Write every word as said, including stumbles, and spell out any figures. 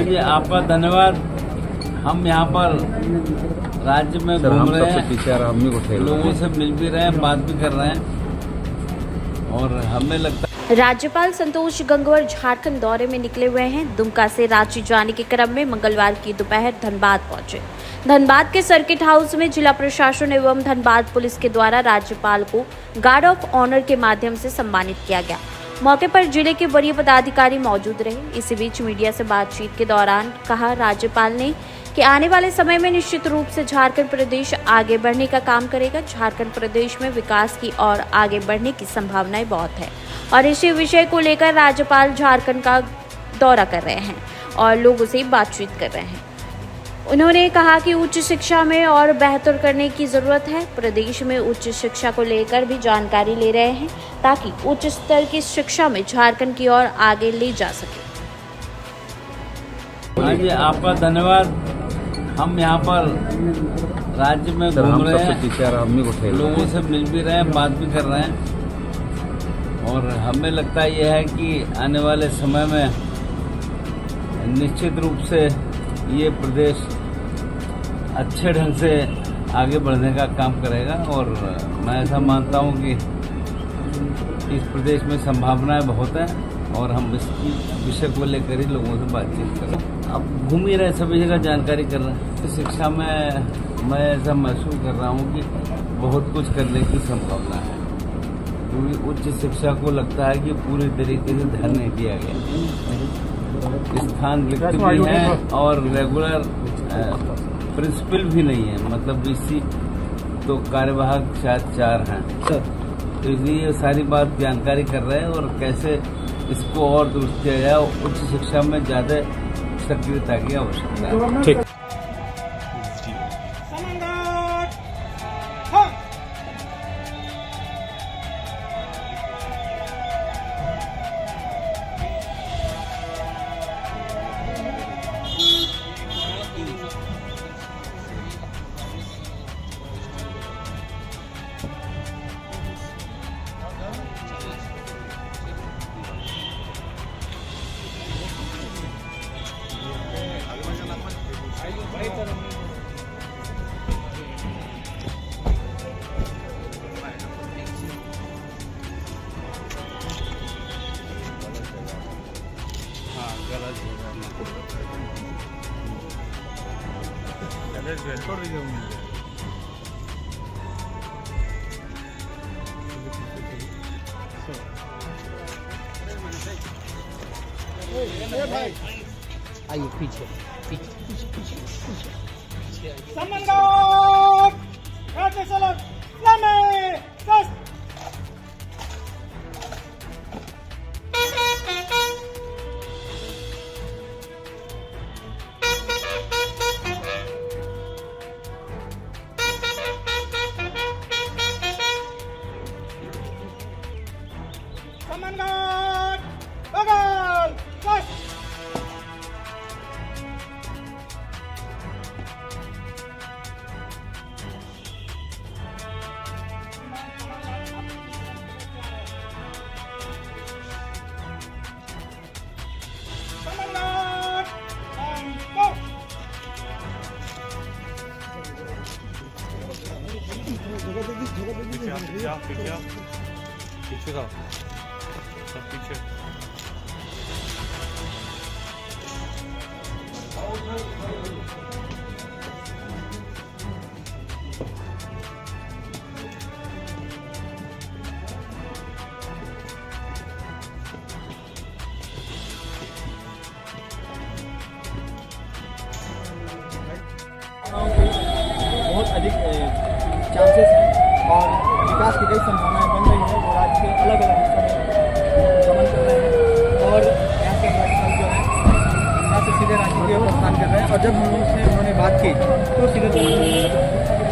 बोलिए। आपका धन्यवाद। हम यहाँ पर राज्य में घूम रहे हैं, लोगों से मिल भी रहे हैं, बात भी कर रहे हैं और हमें लगता है। राज्यपाल संतोष गंगवार झारखंड दौरे में निकले हुए हैं। दुमका से रांची जाने के क्रम में मंगलवार की दोपहर धनबाद पहुंचे। धनबाद के सर्किट हाउस में जिला प्रशासन एवं धनबाद पुलिस के द्वारा राज्यपाल को गार्ड ऑफ ऑनर के माध्यम से सम्मानित किया गया। मौके पर जिले के वरीय पदाधिकारी मौजूद रहे। इसी बीच मीडिया से बातचीत के दौरान कहा राज्यपाल ने कि आने वाले समय में निश्चित रूप से झारखंड प्रदेश आगे बढ़ने का काम करेगा। झारखंड प्रदेश में विकास की और आगे बढ़ने की संभावनाएं बहुत है और इसी विषय को लेकर राज्यपाल झारखंड का दौरा कर रहे हैं और लोगों से बातचीत कर रहे हैं। उन्होंने कहा कि उच्च शिक्षा में और बेहतर करने की ज़रूरत है। प्रदेश में उच्च शिक्षा को लेकर भी जानकारी ले रहे हैं ताकि उच्च स्तर की शिक्षा में झारखंड की ओर आगे ले जा सके। आपका धन्यवाद। हम यहाँ पर राज्य में घूम रहे हैं, लोगों से मिल भी रहे हैं, बात भी कर रहे हैं और हमें लगता यह है कि आने वाले समय में निश्चित रूप से ये प्रदेश अच्छे ढंग से आगे बढ़ने का काम करेगा और मैं ऐसा मानता हूँ कि इस प्रदेश में संभावनाएं बहुत हैं और हम इस विषय को लेकर ही लोगों से बातचीत कर रहे हैं। अब घूम ही रहे, सभी जगह जानकारी कर रहे हैं। तो शिक्षा में मैं ऐसा महसूस कर रहा हूँ कि बहुत कुछ करने की संभावना है क्योंकि उच्च शिक्षा को लगता है कि पूरी तरीके से ध्यान नहीं दिया गया। स्थान रिक्त भी है और रेगुलर प्रिंसिपल भी नहीं है, मतलब इसी तो कार्यवाहक शायद चार हैं, तो इसलिए सारी बात जानकारी कर रहे हैं और कैसे इसको और दुरुस्त किया जाए। उच्च शिक्षा में ज्यादा सक्रियता की आवश्यकता है। आइए पीछे पीछे पीछे पीछे समन्वय राज्य सरकार। पीछे था सब पीछे बहुत अधिक चांसेस हैं और विकास की कई संभावनाएं बन रही हैं। के अलग अलग हिस्सों में कर रहे हैं और यहाँ के राज्यपाल जो है यहाँ से सीधे रांची के प्रस्थान कर रहे हैं और जब हम उनसे उन्होंने बात की तो सीधे